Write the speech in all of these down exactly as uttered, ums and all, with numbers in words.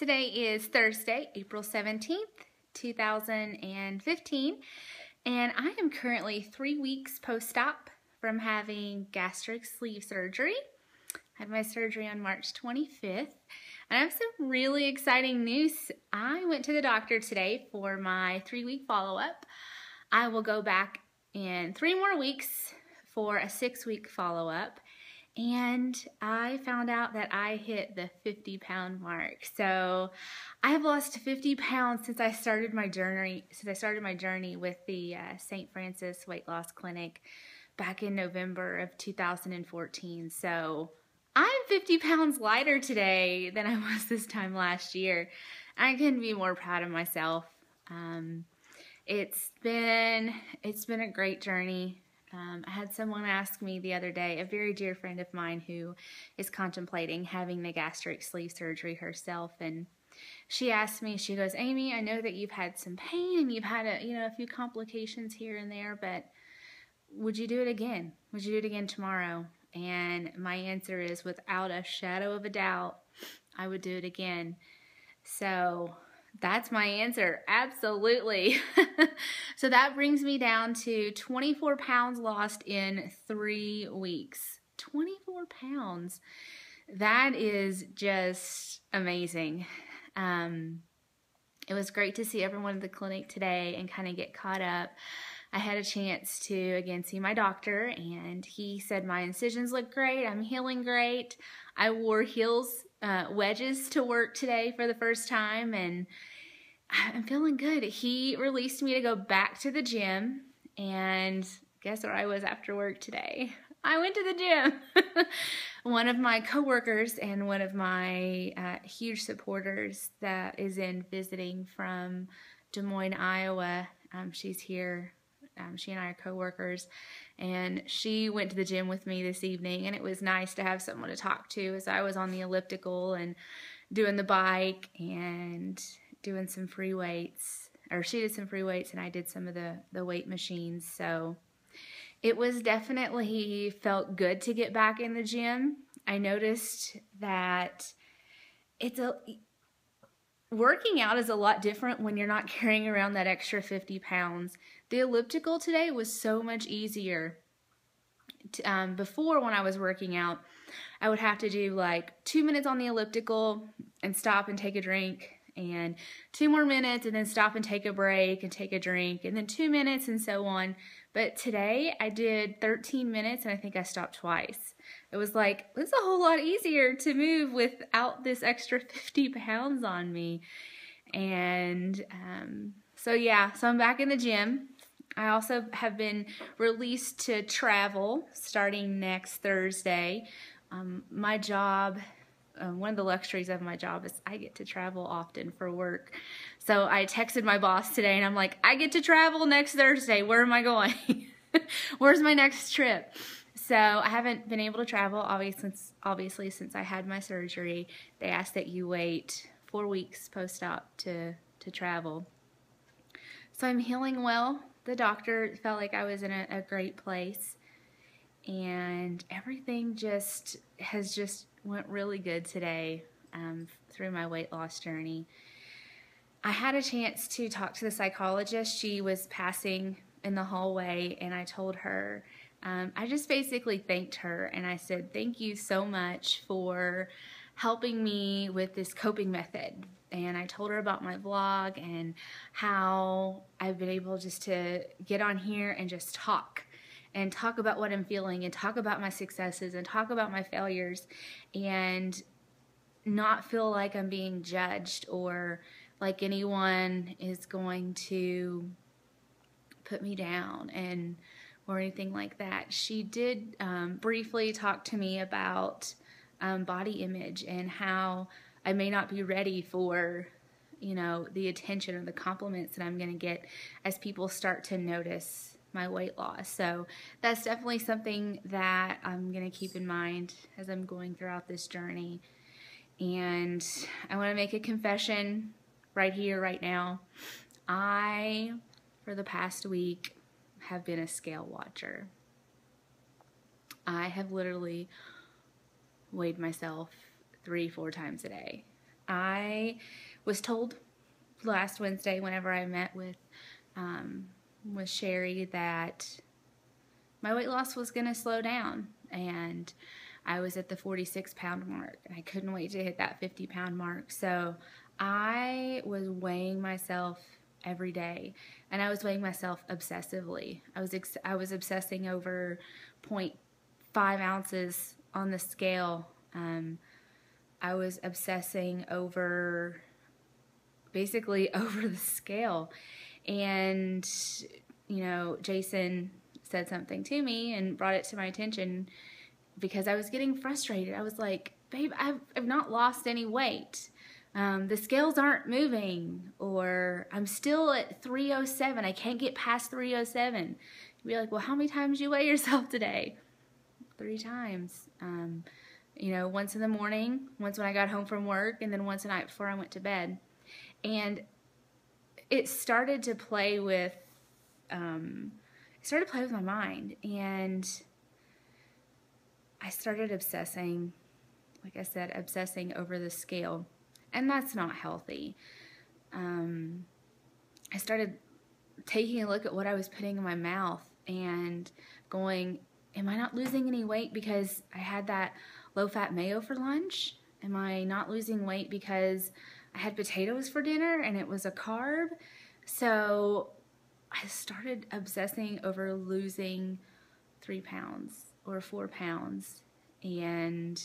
Today is Thursday, April seventeenth, two thousand fifteen, and I am currently three weeks post-op from having gastric sleeve surgery. I had my surgery on March twenty-fifth, and I have some really exciting news. I went to the doctor today for my three-week follow-up. I will go back in three more weeks for a six-week follow-up. And I found out that I hit the fifty pound mark. So I have lost fifty pounds since I started my journey, since I started my journey with the uh, Saint Francis Weight Loss Clinic back in November of two thousand fourteen. So I'm fifty pounds lighter today than I was this time last year. I couldn't be more proud of myself. Um, it's been, it's been a great journey. Um, I had someone ask me the other day, a very dear friend of mine who is contemplating having the gastric sleeve surgery herself, and she asked me, she goes, "Amy, I know that you've had some pain and you've had a, you know, a few complications here and there, but would you do it again? Would you do it again tomorrow?" And my answer is, without a shadow of a doubt, I would do it again. So that's my answer. Absolutely. So that brings me down to twenty-four pounds lost in three weeks. twenty-four pounds. That is just amazing. Um, it was great to see everyone at the clinic today and kind of get caught up. I had a chance to, again, see my doctor, and he said my incisions look great. I'm healing great. I wore heels, uh, wedges to work today for the first time, and I'm feeling good. He released me to go back to the gym, and guess where I was after work today? I went to the gym. One of my coworkers and one of my uh, huge supporters that is in visiting from Des Moines, Iowa, um, she's here. Um, she and I are co-workers, and she went to the gym with me this evening, and it was nice to have someone to talk to as I was on the elliptical and doing the bike and doing some free weights, or she did some free weights and I did some of the, the weight machines. So it was definitely felt good to get back in the gym. I noticed that it's a... Working out is a lot different when you're not carrying around that extra fifty pounds. The elliptical today was so much easier. Um, before, when I was working out, I would have to do like two minutes on the elliptical and stop and take a drink, and two more minutes and then stop and take a break and take a drink, and then two minutes and so on. But today I did thirteen minutes, and I think I stopped twice. It was like, it's a whole lot easier to move without this extra fifty pounds on me. And um, so yeah, so I'm back in the gym. I also have been released to travel starting next Thursday. Um, my job, uh, one of the luxuries of my job is I get to travel often for work. So I texted my boss today, and I'm like, I get to travel next Thursday. Where am I going? Where's my next trip? So I haven't been able to travel, obviously, obviously, since I had my surgery. They asked that you wait four weeks post-op to, to travel. So I'm healing well. The doctor felt like I was in a, a great place. And everything just has just went really good today um, through my weight loss journey. I had a chance to talk to the psychologist. She was passing in the hallway, and I told her, Um, I just basically thanked her, and I said, "Thank you so much for helping me with this coping method." And I told her about my vlog and how I've been able just to get on here and just talk and talk about what I'm feeling and talk about my successes and talk about my failures and not feel like I'm being judged or like anyone is going to put me down and or anything like that. She did um, briefly talk to me about um, body image and how I may not be ready for, you know, the attention or the compliments that I'm going to get as people start to notice my weight loss. So that's definitely something that I'm going to keep in mind as I'm going throughout this journey. And I want to make a confession right here, right now. I, for the past week, have been a scale watcher. I have literally weighed myself three, four times a day. I was told last Wednesday whenever I met with um, with Sherry that my weight loss was going to slow down, and I was at the forty-six pound mark, and I couldn't wait to hit that fifty pound mark. So I was weighing myself every day, and I was weighing myself obsessively. I was ex I was obsessing over zero point five ounces on the scale. Um, I was obsessing over, basically over the scale. And, you know, Jason said something to me and brought it to my attention because I was getting frustrated. I was like, babe, I've, I've not lost any weight. Um, the scales aren't moving, or I'm still at three oh seven. I can't get past three oh seven. You'd be like, well, how many times did you weigh yourself today? Three times. Um, you know, once in the morning, once when I got home from work, and then once a night before I went to bed. And it started to play with, um, it started to play with my mind, and I started obsessing, like I said, obsessing over the scale, and that's not healthy. Um, I started taking a look at what I was putting in my mouth and going, am I not losing any weight because I had that low-fat mayo for lunch? Am I not losing weight because I had potatoes for dinner and it was a carb? So I started obsessing over losing three pounds or four pounds, and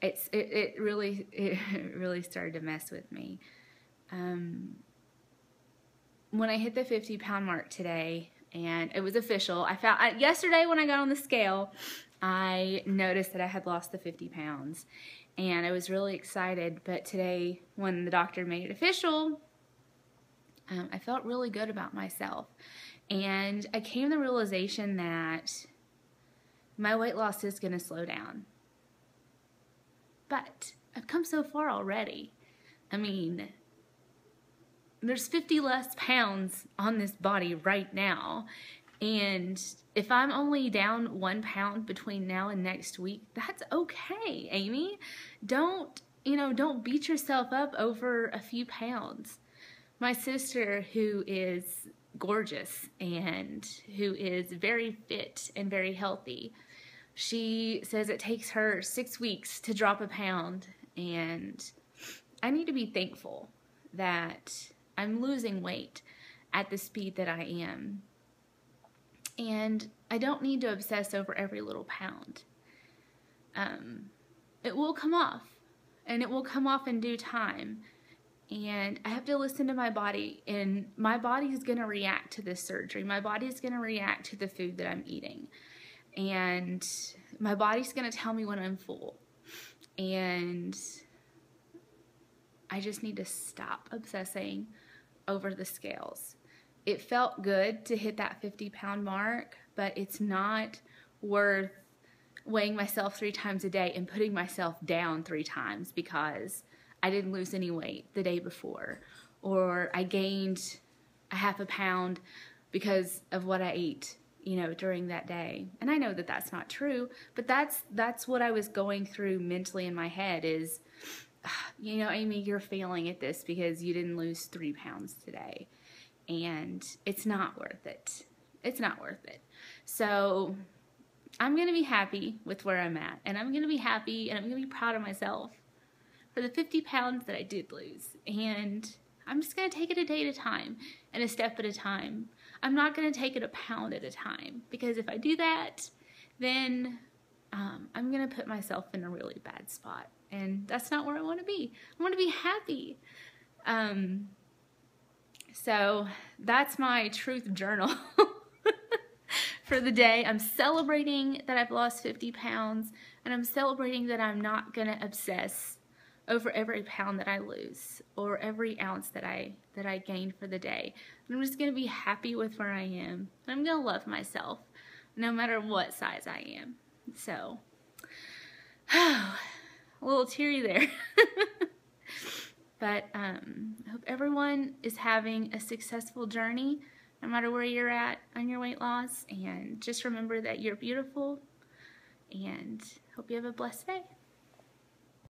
it's it, it really it really started to mess with me. Um, when I hit the fifty pound mark today, and it was official, I found I, yesterday when I got on the scale, I noticed that I had lost the fifty pounds. And I was really excited, but today when the doctor made it official, um, I felt really good about myself. And I came to the realization that my weight loss is going to slow down. But I've come so far already. I mean, there's fifty less pounds on this body right now. And if I'm only down one pound between now and next week, that's okay, Amy. Don't, you know, don't beat yourself up over a few pounds. My sister, who is gorgeous and who is very fit and very healthy, she says it takes her six weeks to drop a pound. And I need to be thankful that I'm losing weight at the speed that I am. And I don't need to obsess over every little pound. Um, it will come off, and it will come off in due time. And I have to listen to my body, and my body is going to react to this surgery. My body is going to react to the food that I'm eating. And my body's going to tell me when I'm full. And I just need to stop obsessing over the scales. It felt good to hit that fifty pound mark, but it's not worth weighing myself three times a day and putting myself down three times because I didn't lose any weight the day before, or I gained a half a pound because of what I ate, you know, during that day. And I know that that's not true, but that's that's what I was going through mentally in my head is, you know, Amy, you're failing at this because you didn't lose three pounds today. And it's not worth it. It's not worth it. So I'm going to be happy with where I'm at. And I'm going to be happy, and I'm going to be proud of myself for the fifty pounds that I did lose. And I'm just going to take it a day at a time and a step at a time. I'm not going to take it a pound at a time. Because if I do that, then um, I'm going to put myself in a really bad spot. And that's not where I want to be. I want to be happy. Um... So that's my truth journal for the day. I'm celebrating that I've lost fifty pounds, and I'm celebrating that I'm not going to obsess over every pound that I lose or every ounce that I that I gain for the day. I'm just going to be happy with where I am. I'm going to love myself no matter what size I am. So, oh, a little teary there. But um, I hope everyone is having a successful journey, no matter where you're at on your weight loss. And just remember that you're beautiful, and hope you have a blessed day.